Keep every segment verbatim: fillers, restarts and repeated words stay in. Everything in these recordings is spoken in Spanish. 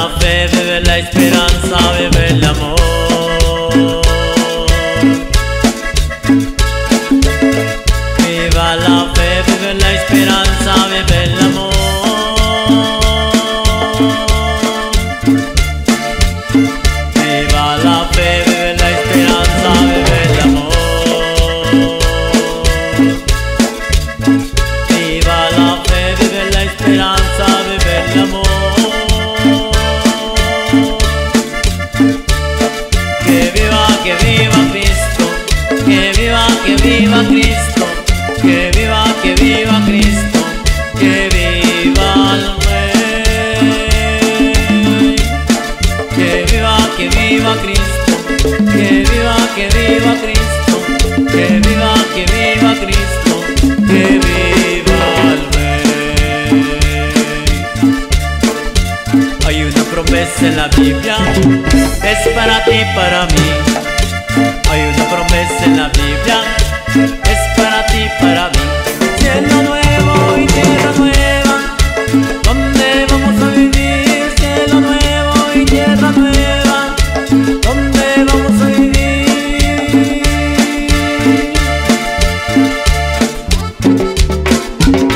la fe, vive la esperanza, vive el amor. Viva la fe, vive la esperanza, vive el amor. Viva la fe, vive la esperanza, vive el amor. Viva la fe, vive la esperanza, vive el amor. Que viva Cristo, que viva, que viva Cristo, que viva, que viva Cristo, que viva el Rey. Que viva, que viva Cristo, que viva, que viva Cristo, que viva, que viva Cristo, que viva el Rey. Hay una promesa en la Biblia, es para ti, para mí. Hay una promesa en la Biblia, es para ti, para mí. Cielo nuevo y tierra nueva, ¿dónde vamos a vivir? Cielo nuevo y tierra nueva, ¿dónde vamos a vivir? Thank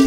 you.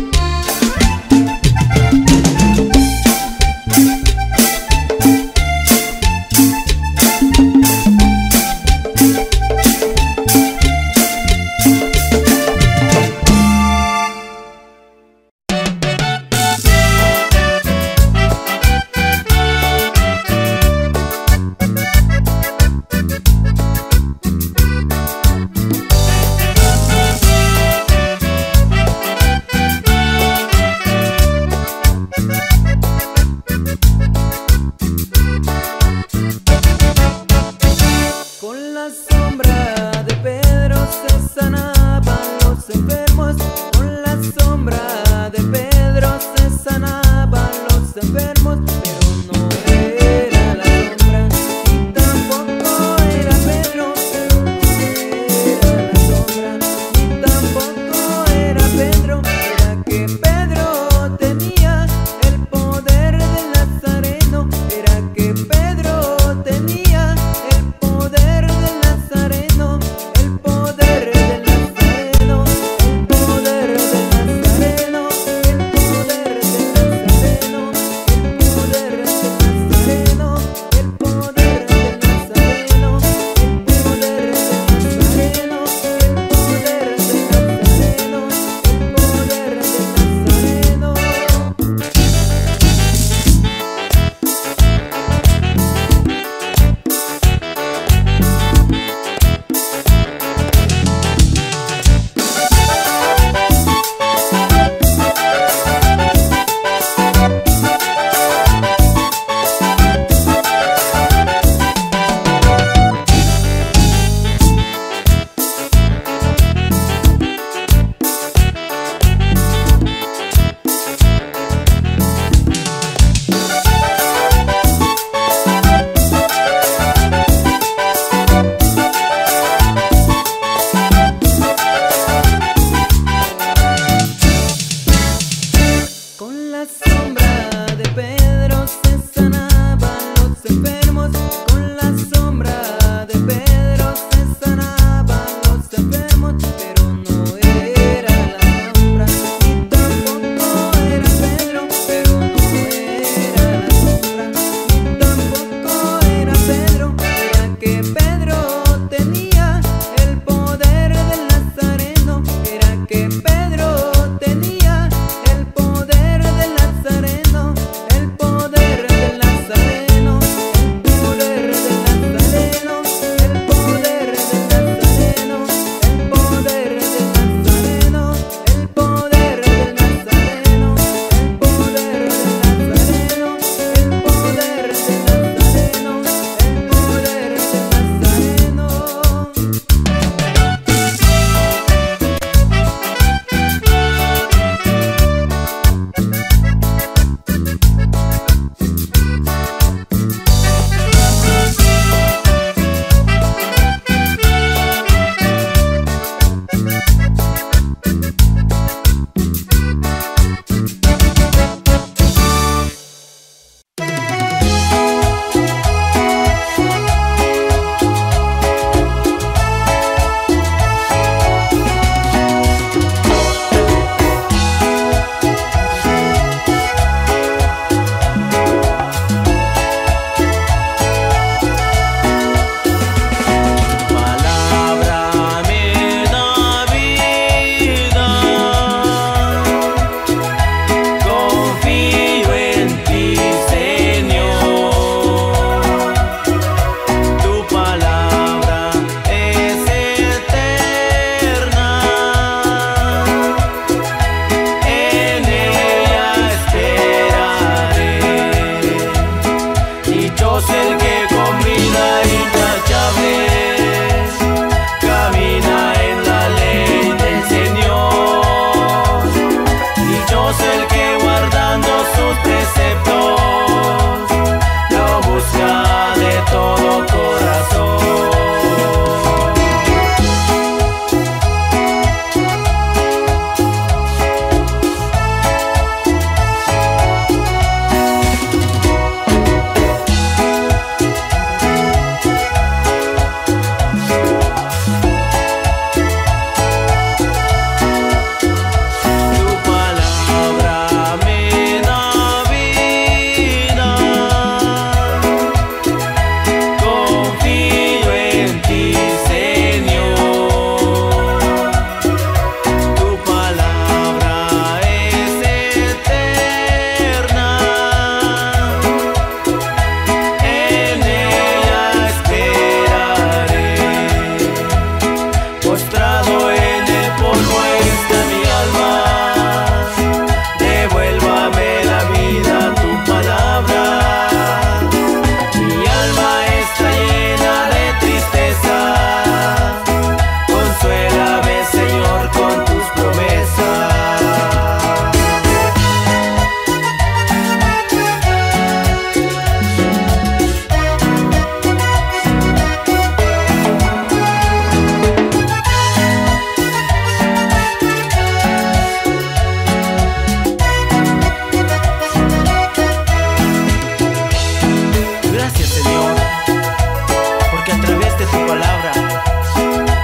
tu palabra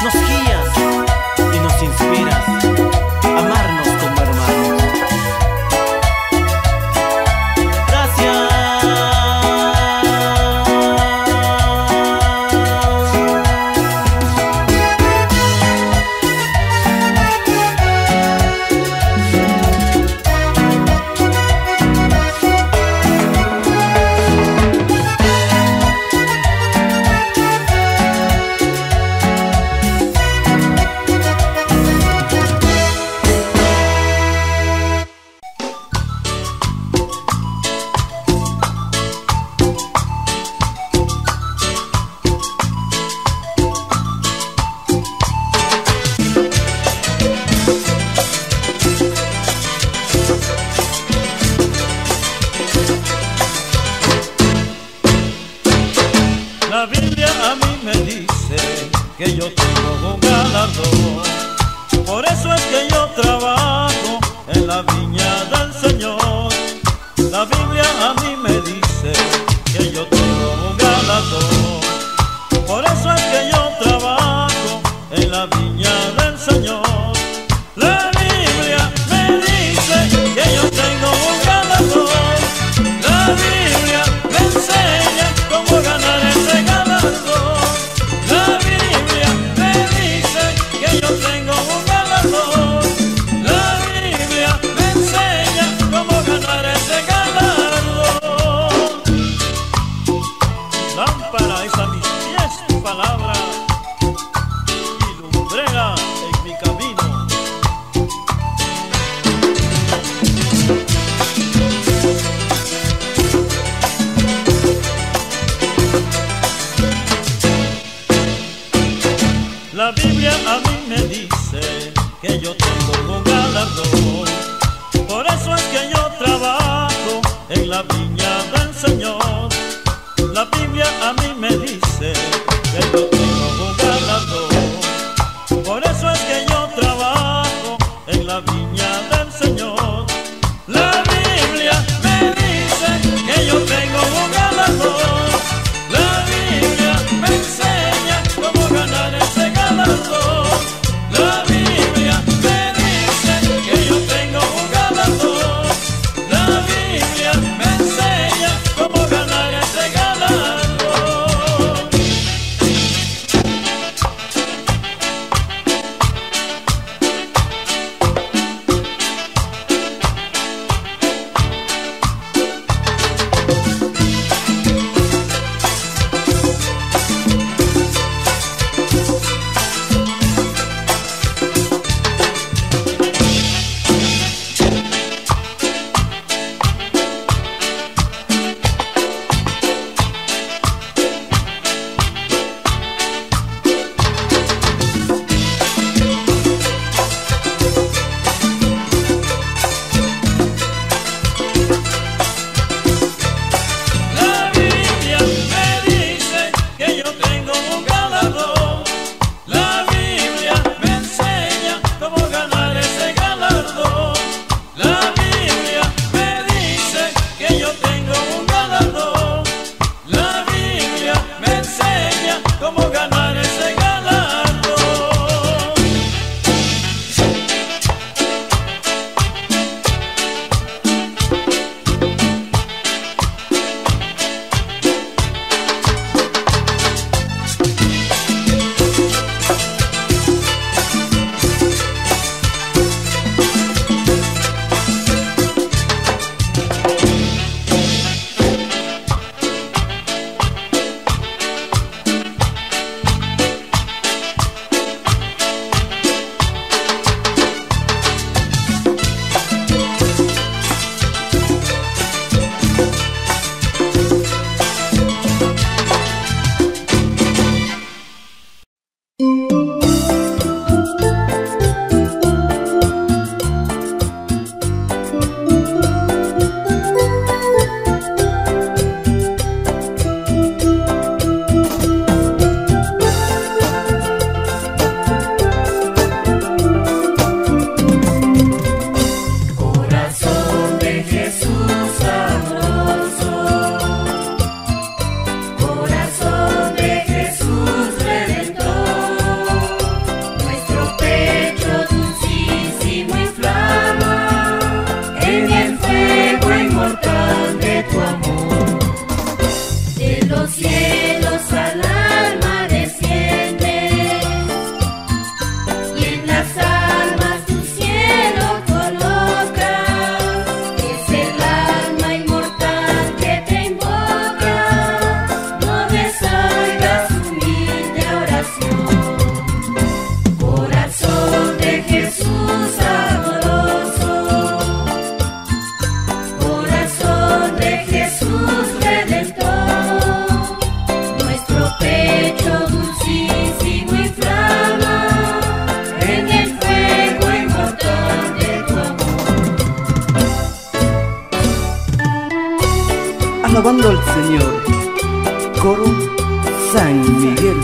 nos guías y nos inspiras a amarnos como hermanos. La Biblia a mí me dice que yo tengo un galardón, por eso es que yo trabajo en la viña del Señor. La Biblia a mí me dice que yo tengo un galardón, por eso es que yo trabajo en la viña del Señor. La Biblia me dice que yo tengo un galardón, la Biblia me enseña cómo ganar ese galardón. La Biblia me dice que yo tengo un galardón, la Biblia me enseña cómo ganar ese galardón. Lámpara es a mis pies tu palabra y lumbrera en mi camino. La Biblia a mí me dice que yo tengo un galardón, por eso es que yo trabajo en la viña del Señor. La Biblia a mí me dice que yo tengo un galardón, por eso es que yo trabajo en la viña del Señor. La Biblia me dice que yo tengo un galardón, la Biblia me enseña cómo ganar ese galardón. ¡Gracias! alabando al Señor. Coro San Miguel.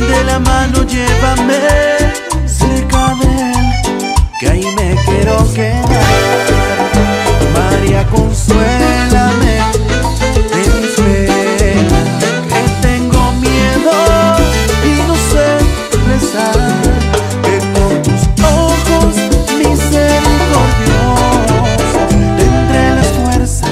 Tendré las fuerzas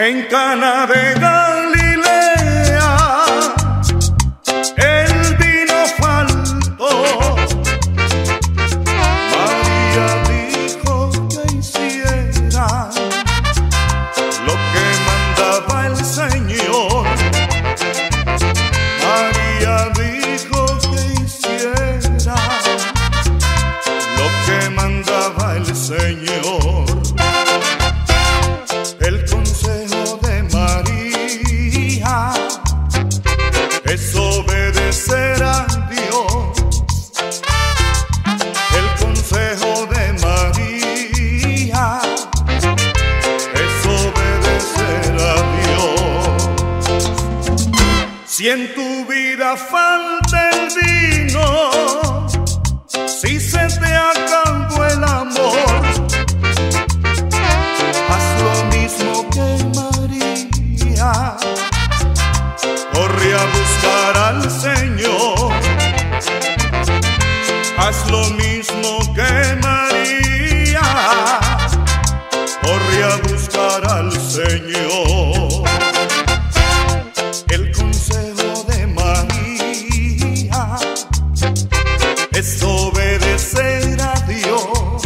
en Cana de Galilea, el vino faltó. María dijo que hiciera lo que mandaba el Señor. María dijo que hiciera lo que mandaba el Señor. El consejo de María es obedecer a Dios. El consejo de María es obedecer a Dios. Si en tu vida falta el vino, si se te acabó el amor, corre a buscar al Señor. Haz lo mismo que María, corre a buscar al Señor. El consejo de María es obedecer a Dios.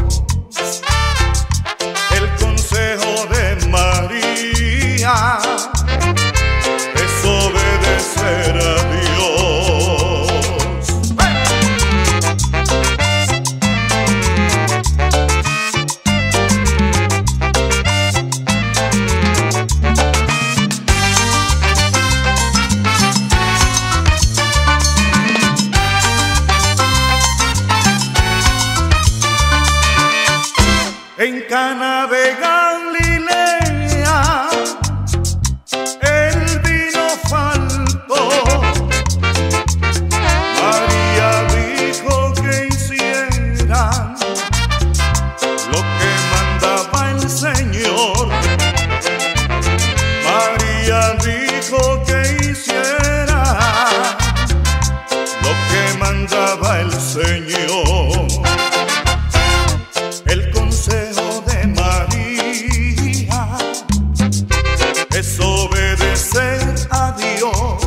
El consejo de María es obedecer a Dios. ¡Hey! En Cana de Galilea, Señor, María dijo que hiciera lo que mandaba el Señor. El consejo de María es obedecer a Dios.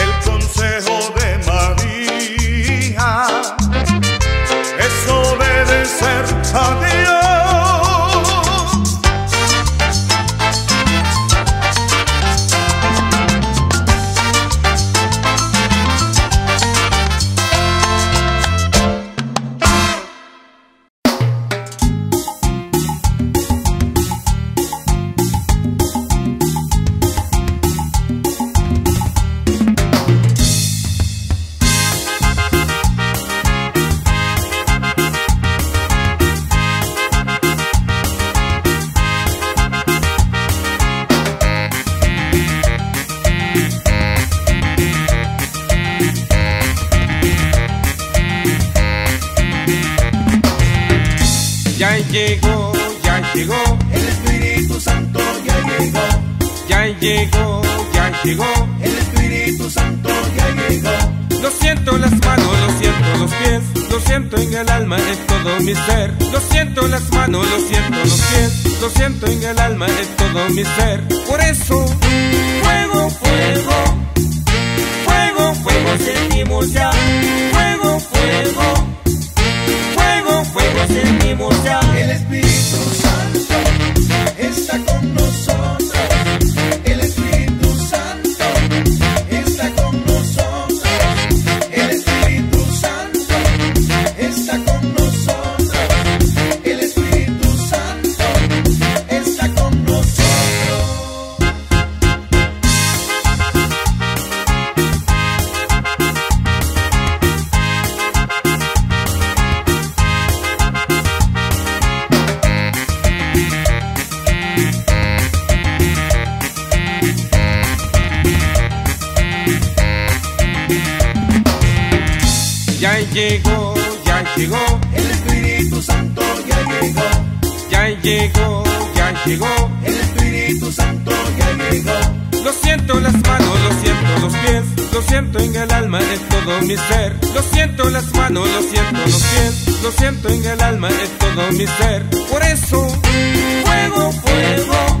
El consejo de María es obedecer a Dios. Ya llegó, ya llegó, el Espíritu Santo ya llegó. Ya llegó, ya llegó, el Espíritu Santo ya llegó. Lo siento en las manos, lo siento en los pies, lo siento en el alma, en todo mi ser. Lo siento en las manos, lo siento en los pies, lo siento en el alma, en todo mi ser. Por eso, fuego, fuego, fuego, fuego sentimos ya. Fuego, fuego, fuego, fuego sentimos ya. El Espíritu Santo está con nosotros. El Espíritu Santo está con nosotros. El Espíritu Santo está con nosotros. El Espíritu Santo está con Ya llegó, ya llegó, el Espíritu Santo ya llegó. Ya llegó, ya llegó, el Espíritu Santo ya llegó. Lo siento en las manos, lo siento en los pies, lo siento en el alma, en todo mi ser. Lo siento en las manos, lo siento en los pies, lo siento en el alma, en todo mi ser. Por eso, fuego, fuego,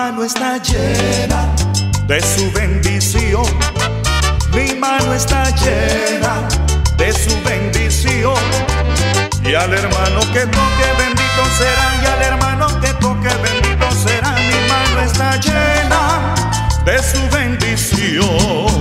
mano está llena de su bendición. Mi mano está llena de su bendición. Y al hermano que toque bendito será, y al hermano que toque bendito será. Mi mano está llena de su bendición.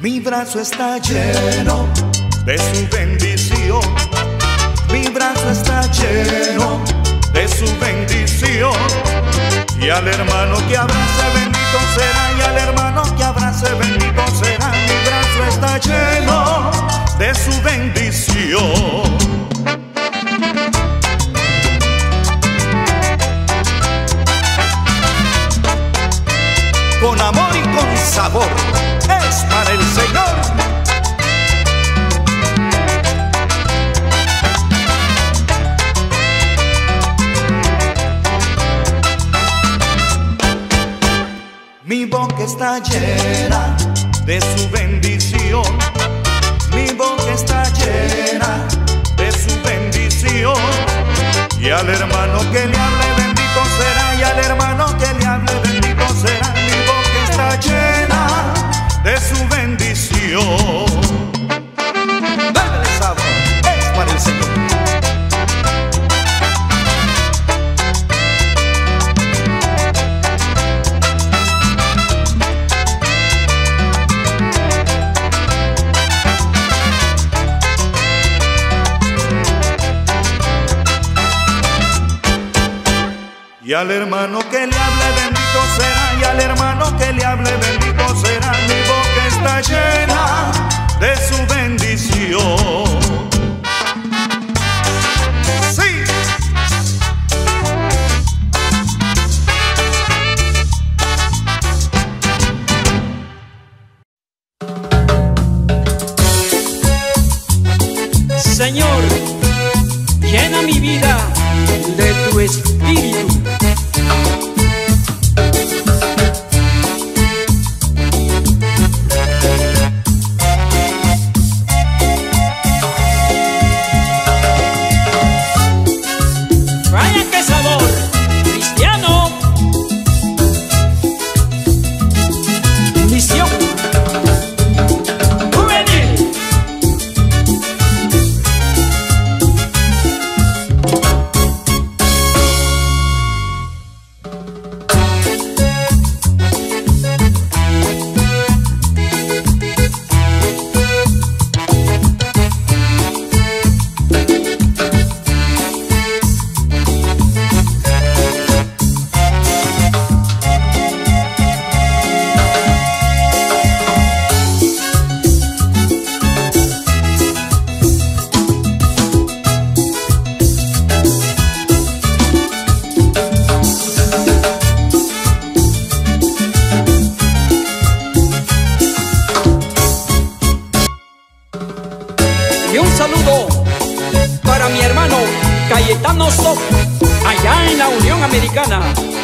Mi brazo está lleno de su bendición. Mi brazo está lleno de su bendición. Y al hermano que abrace bendito será, y al hermano que abrace bendito será. Mi brazo está lleno de su bendición. Con amor y con sabor es para el Señor. Mi boca está llena de su bendición. Mi boca está llena de su bendición. Y al hermano que le hable bendito será, y al hermano que le hable bendito será. Llena de su bendición. Dale sabor, es para el Señor. Y al hermano que le hable bendito será, y al hermano que le hable bendito será. Mi boca está llena de su bendición. Sí. Señor, llena mi vida de tu espíritu. Allá en la Unión Americana.